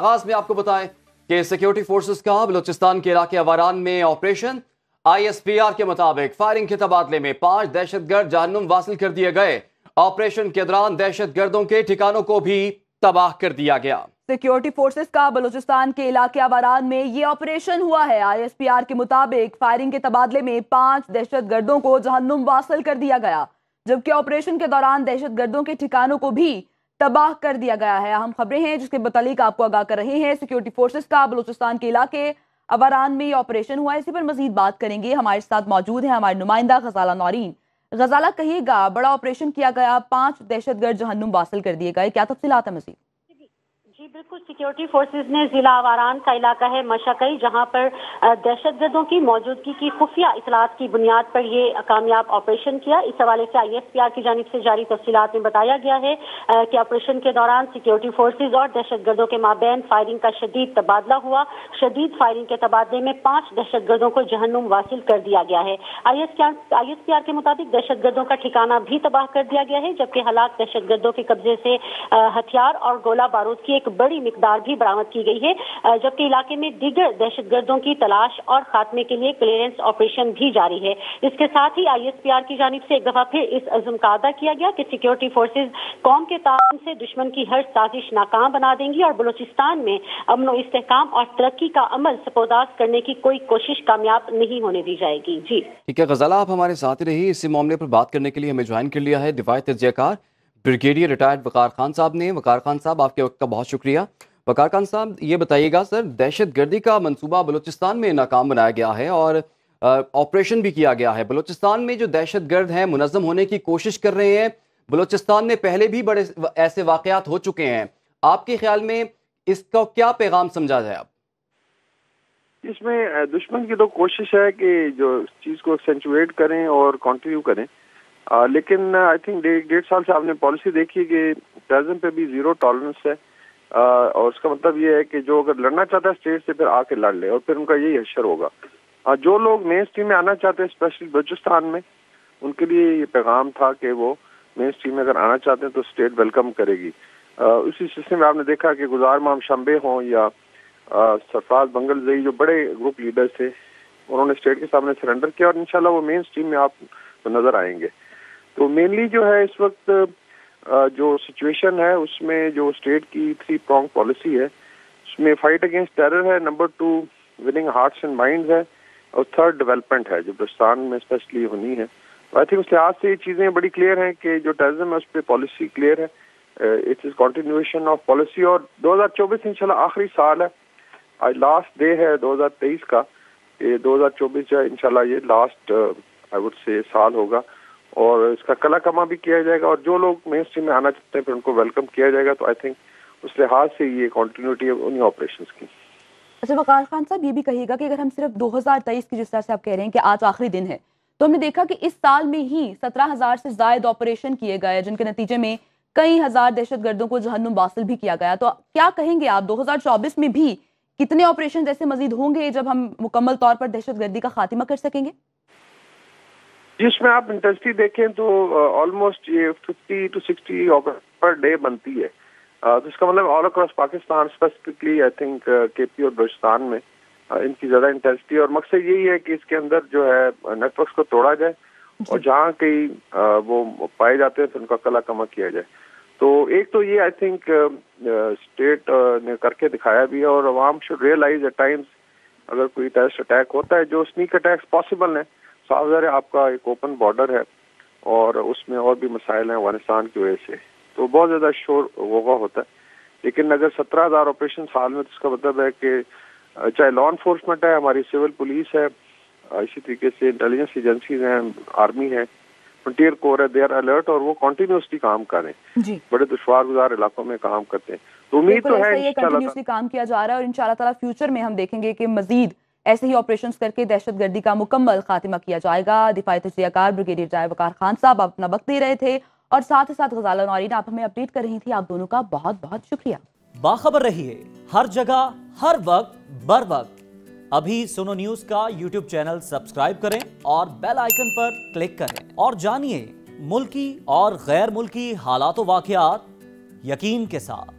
आगाज में आपको बताएं कि सिक्योरिटी फोर्सेस का बलूचिस्तान के इलाके अवारान में ऑपरेशन। ISPR के मुताबिक फायरिंग के तबादले में 5 दहशतगर्द जहन्नुम वासिल कर दिए गए। ऑपरेशन के दौरान दहशतगर्दों के ठिकानों को भी तबाह कर दिया गया। सिक्योरिटी फोर्सेस का बलूचिस्तान के इलाके अवारान में ये ऑपरेशन हुआ है। ISPR के मुताबिक फायरिंग के तबादले में 5 दहशतगर्दों को जहन्नुम वासिल कर दिया गया, जबकि ऑपरेशन के दौरान दहशतगर्दों के ठिकानों को भी तबाह कर दिया गया है। अहम खबरें हैं जिसके मुताबिक आपको आगाह कर रहे हैं। सिक्योरिटी फोर्सेस का बलूचिस्तान के इलाके अवारान में ये ऑपरेशन हुआ। इसी पर मजीद बात करेंगे। हमारे साथ मौजूद है हमारे नुमाइंदा गजाला नौरीन। गजाला, कहिएगा, बड़ा ऑपरेशन किया गया, 5 दहशतगर्द जहन्नुम वासिल कर दिए गए, क्या तफसीलात है मजीद? जी बिल्कुल, सिक्योरिटी फोर्सेज ने जिला अवारान का इलाका है मशाकई, जहां पर दहशतगर्दों की मौजूदगी की खुफिया इतलात की बुनियाद पर ये कामयाब ऑपरेशन किया। इस हवाले से ISPR की जानिब से जारी तफसीलात में बताया गया है कि ऑपरेशन के दौरान सिक्योरिटी फोर्सेज और दहशतगर्दों के माबैन फायरिंग का शदीद तबादला हुआ। शदीद फायरिंग के तबादले में 5 दहशतगर्दों को जहन्नुम वासिल कर दिया गया है। ISPR के मुताबिक दहशतगर्दों का ठिकाना भी तबाह कर दिया गया है, जबकि हलाक दहशतगर्दों के कब्जे से हथियार और गोला बारूद की बड़ी मिकदार भी बरामद की गई है, जबकि इलाके में दीगर दहशतगर्दों की तलाश और खात्मे के लिए क्लियरेंस ऑपरेशन भी जारी है। इसके साथ ही ISPR की जानिब से एक दफा फिर इस अज़्म का अदा किया गया कि सिक्योरिटी फोर्सेज कौम के तान से दुश्मन की हर साजिश नाकाम बना देंगी और बलूचिस्तान में अमन व इस्तेहकाम और तरक्की का अमल सपोदास करने की कोई कोशिश कामयाब नहीं होने दी जाएगी। जी ठीक है गजाला, आप हमारे साथ रही। इसी मामले पर बात करने के लिए हमें ज्वाइन कर लिया है दिफाई तजज़ियाकार ब्रिगेडियर रिटायर्ड वकार खान साहब ने। वकार खान साहब, आपके वक्त का बहुत शुक्रिया। वकार खान साहब, ये बताइएगा सर, दहशतगर्दी का मंसूबा बलूचिस्तान में नाकाम बनाया गया है और ऑपरेशन भी किया गया है। बलूचिस्तान में जो दहशतगर्द हैं मुनज़्ज़म होने की कोशिश कर रहे हैं, बलूचिस्तान में पहले भी बड़े ऐसे वाक़यात हो चुके हैं। आपके ख्याल में इसका क्या पैगाम समझा जाए? आप इसमें दुश्मन की तो कोशिश है कि जो चीज़ को एक्सेंचुएट करें और कंटिन्यू करें, लेकिन आई थिंक 1.5 साल से आपने पॉलिसी देखी कि टेररिज्म पे भी जीरो टॉलरेंस है, और उसका मतलब ये है कि जो अगर लड़ना चाहता है स्टेट से फिर आके लड़ ले और फिर उनका यही हश्र होगा। जो लोग मेन स्ट्रीम में आना चाहते हैं, स्पेशली बलूचिस्तान में, उनके लिए ये पैगाम था कि वो मेन स्ट्रीम में अगर आना चाहते हैं तो स्टेट वेलकम करेगी। उसी सिलसिले में आपने देखा कि गुजार माम शंबे हों या सरफराज बंगलजई, जो बड़े ग्रुप लीडर्स थे, उन्होंने स्टेट के सामने सरेंडर किया और इंशाल्लाह वो मेन स्ट्रीम में आप नजर आएंगे। तो मेनली जो है इस वक्त जो सिचुएशन है उसमें जो स्टेट की 3-pronged पॉलिसी है, उसमें फाइट अगेंस्ट टेरर है, number 2 winning hearts and minds है, और 3rd डेवलपमेंट है जो बलूचिस्तान में स्पेशली होनी है। आई थिंक उस लिहाज से ये चीज़ें बड़ी क्लियर हैं कि जो टेररिज्म है उस पर पॉलिसी क्लियर है। It's is continuation of policy और 2024 इंशाल्लाह आखिरी साल है। आज लास्ट डे है 2023 का, 2024 जो है इंशाल्लाह ये लास्ट आई वुड से साल होगा और इसका कला कमा भी किया जाएगा और जो लोग मेन स्ट्रीम में आना चाहते हैं फिर उनको वेलकम किया जाएगा। तो आई थिंक उस लिहाज से ये कंटिन्यूटी है उन्हीं ऑपरेशंस की। अच्छा वकार खान साहब, ये भी कहिएगा कि अगर हम सिर्फ 2023 की, जिस तरह से आप कह रहे हैं कि आज आखिरी दिन है, तो हमने देखा कि इस साल में ही 17,000 से ज्यादा ऑपरेशन किए गए, जिनके नतीजे में कई हजार दहशतगर्दों को जहन्नुम वासिल भी किया गया। तो क्या कहेंगे आप, 2024 में भी कितने ऑपरेशन ऐसे मजीद होंगे जब हम मुकम्मल तौर पर दहशतगर्दी का खात्मा कर सकेंगे? जिसमें आप इंटेंसिटी देखें तो ऑलमोस्ट ये 50 to 60 पर डे बनती है। तो इसका मतलब all across Pakistan, specifically I think KP और बलूचिस्तान में इनकी ज़्यादा इंटेंसिटी और मकसद यही है कि इसके अंदर जो है नेटवर्क्स को तोड़ा जाए और जहाँ कहीं वो पाए जाते हैं तो उनका कला कमा किया जाए। तो एक तो ये आई थिंक स्टेट ने करके दिखाया भी है और अवाम शुड रियलाइज एट टाइम्स अगर कोई टेररिस्ट अटैक होता है, जो स्नीक अटैक्स पॉसिबल हैं, साउथ आपका एक ओपन बॉर्डर है और उसमें और भी मसाइल हैं अफगानिस्तान की वजह से, तो बहुत ज़्यादा शोर वोगा होता है। लेकिन अगर 17,000 ऑपरेशन साल में, तो इसका मतलब है कि चाहे लॉ इन्फोर्समेंट है, हमारी सिविल पुलिस है, इसी तरीके से इंटेलिजेंस एजेंसीज हैं, आर्मी है, फ्रंटियर कोर है, दे आर अलर्ट और वो कॉन्टीन्यूसली काम करें। बड़े दुश्वारगुजार इलाकों में काम करते हैं। तो उम्मीद तो है कंटिन्यूसली काम किया जा रहा है और इंशाल्लाह ताला फ्यूचर में हम देखेंगे कि मजीद ऐसे ही ऑपरेशंस करके दहशतगर्दी का मुकम्मल खात्मा किया जाएगा। दिफाई तजज़ियाकार ब्रिगेडियर रिटायर्ड वकार खान साहब, आप अपना वक्त दे रहे थे और साथ ही साथ गजाला नौरीन आप हमें अपडेट कर रही थी। आप दोनों का बहुत बहुत शुक्रिया। बाखबर रहिए हर जगह, हर वक्त, बर वक्त। अभी सुनो न्यूज का YouTube चैनल सब्सक्राइब करें और बेल आइकन पर क्लिक करें और जानिए मुल्की और गैर मुल्की हालात वाकयात यकीन के साथ।